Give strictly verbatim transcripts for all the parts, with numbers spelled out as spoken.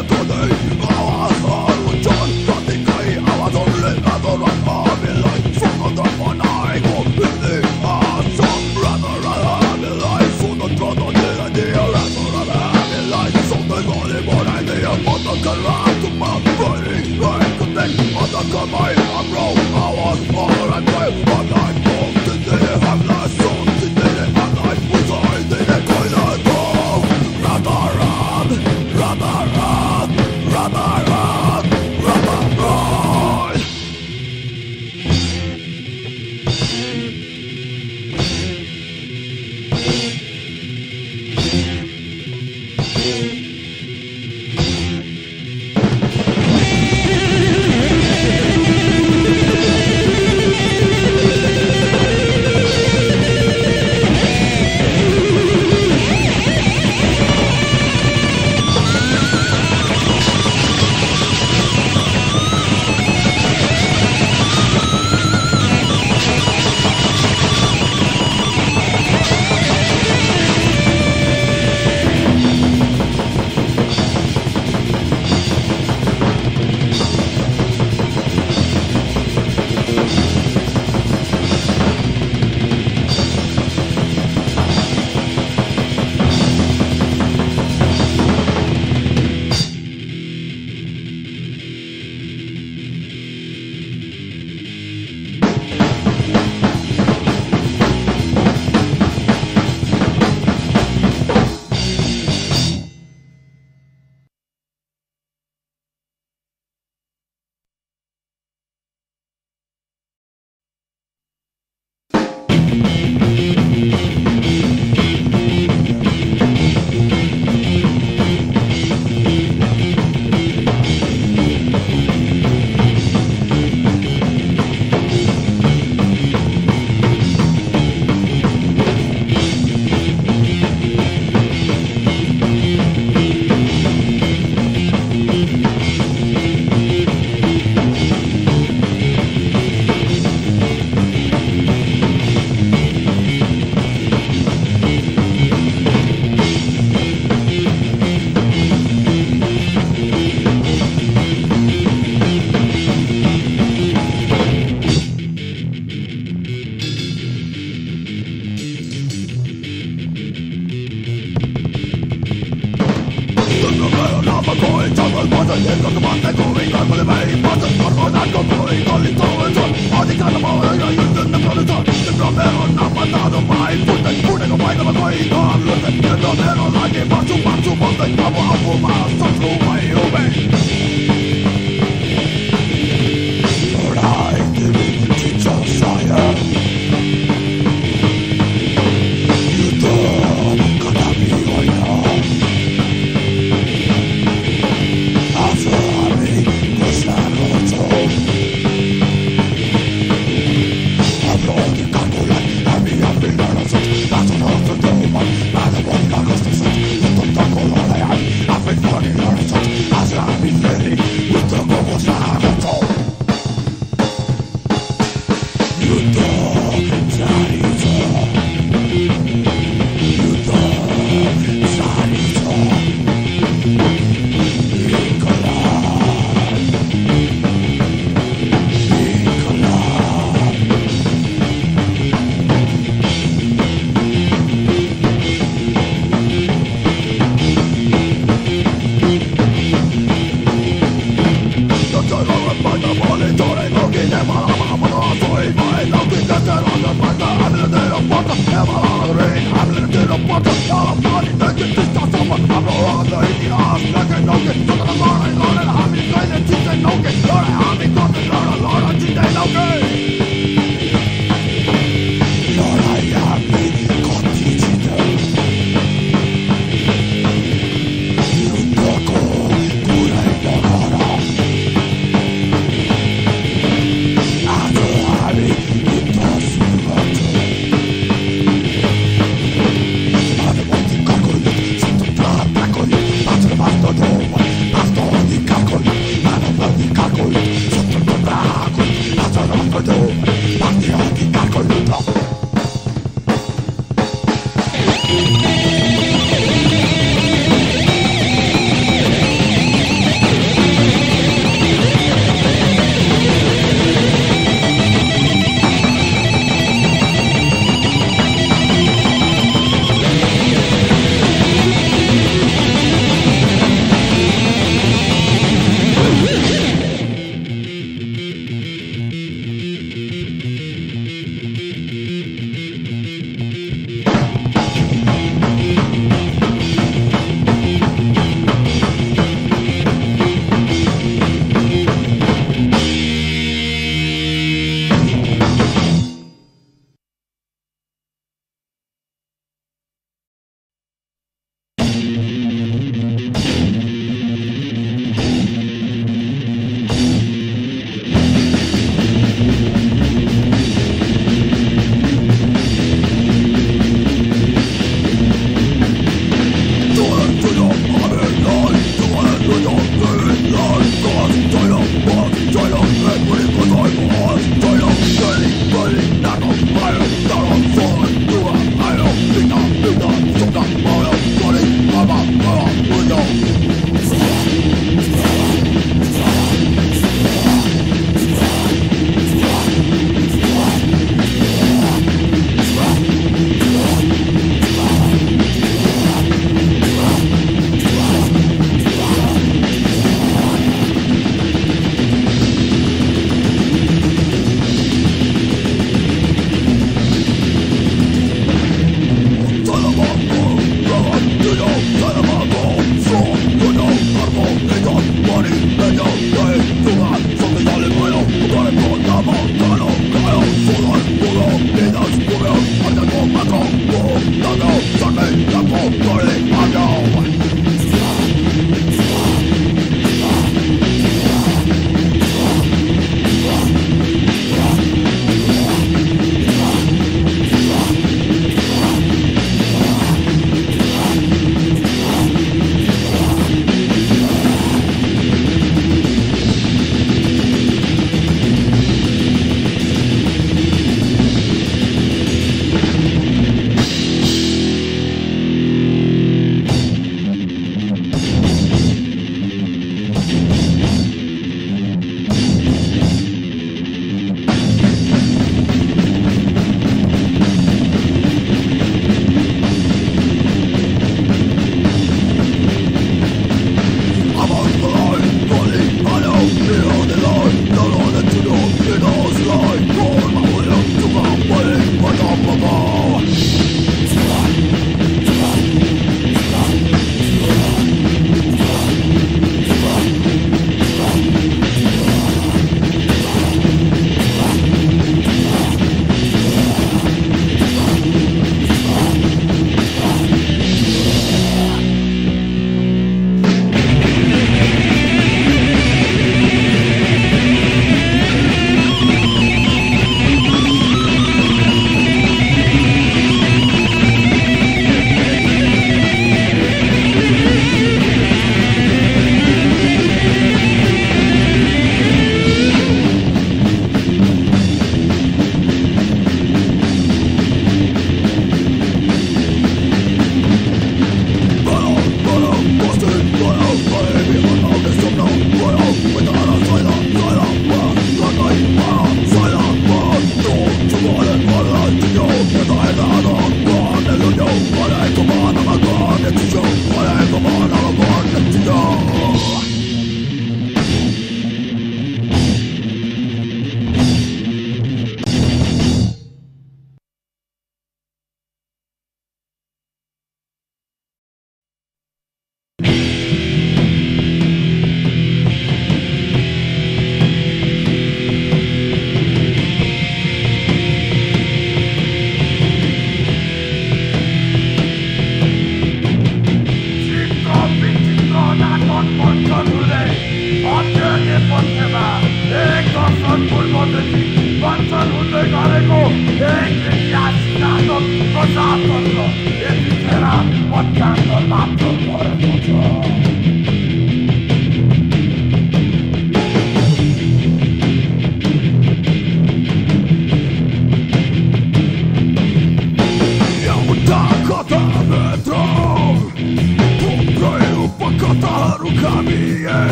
Today Pastor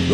We're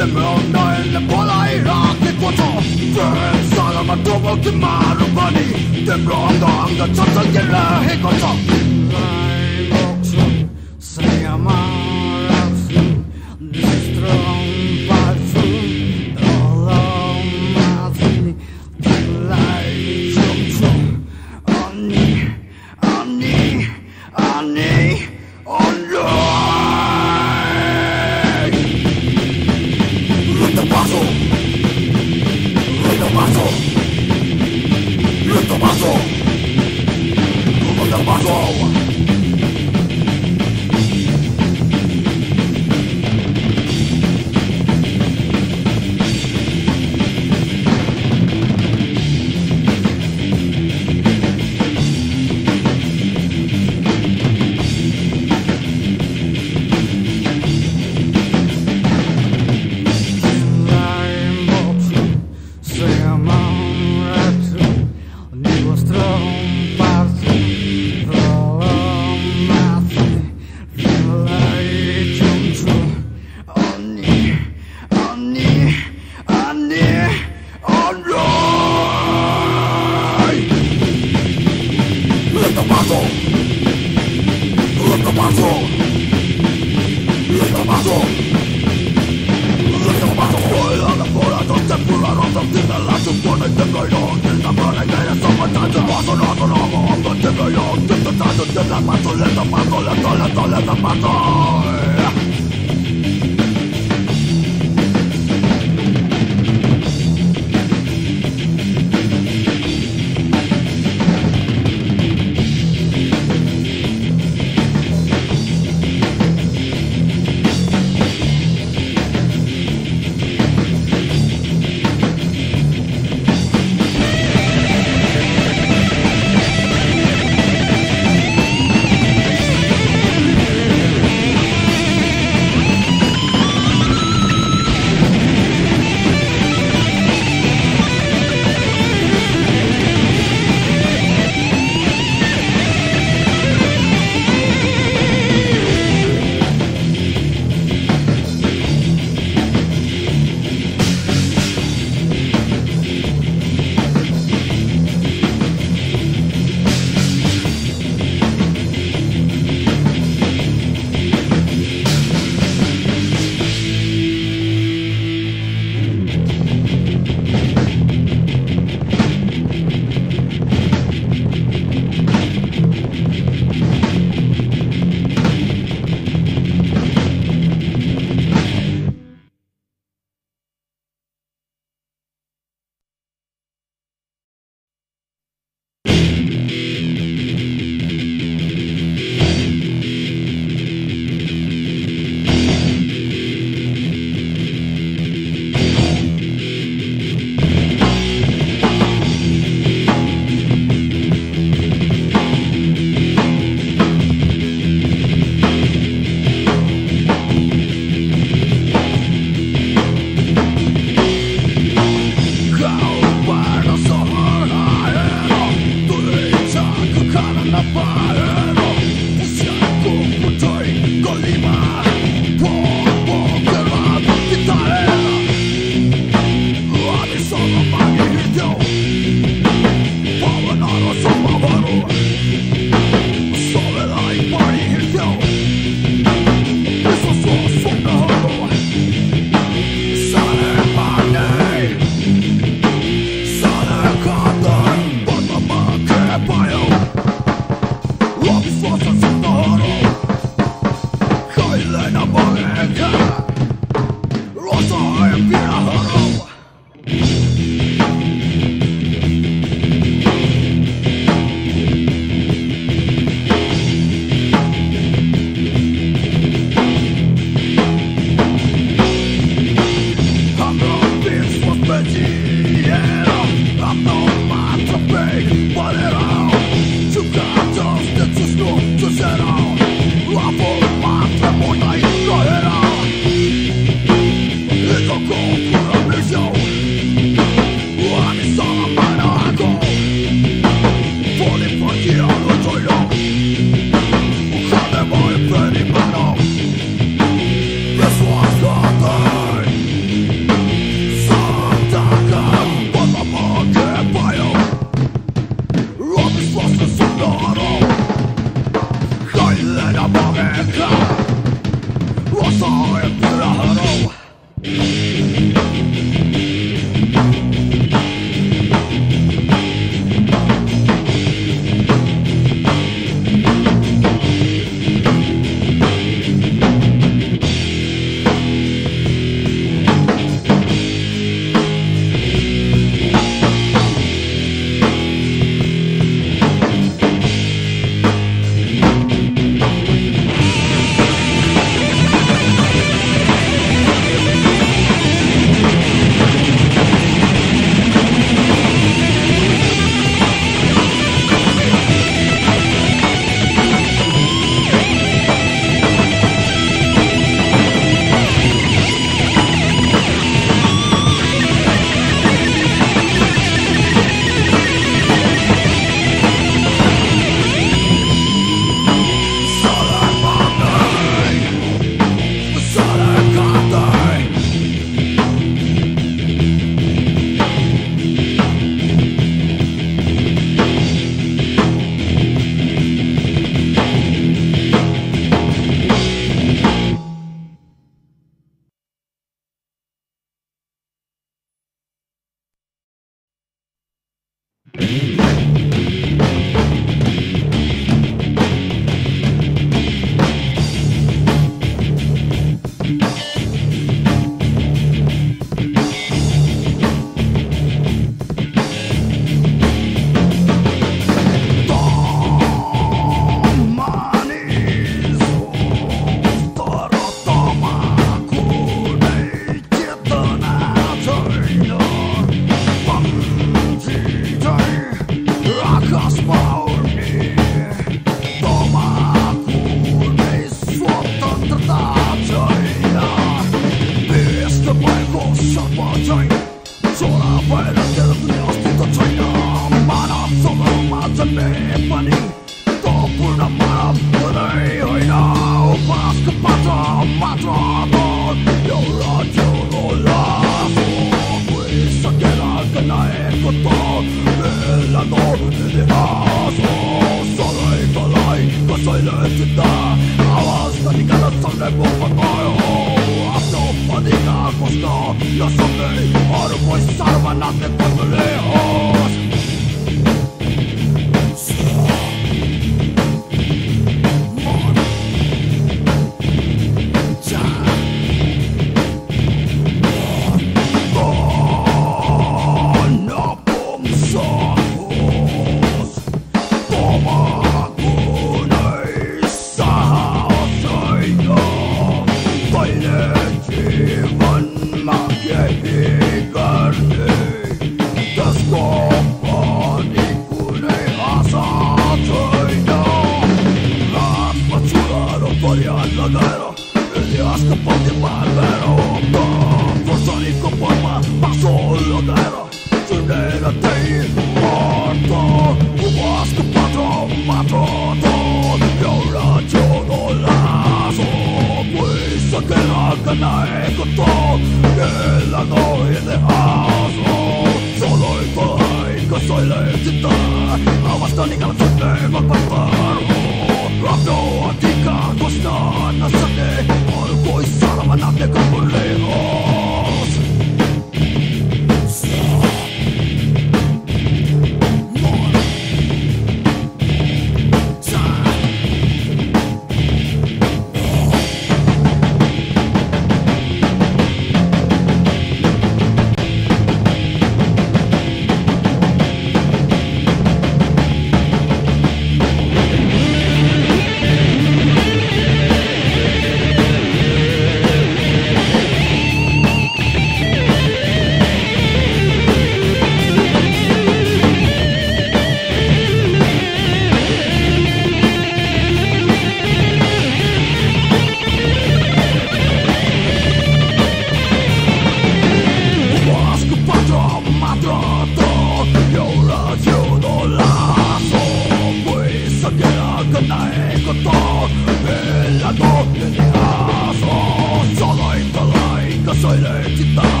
Soy la entidad.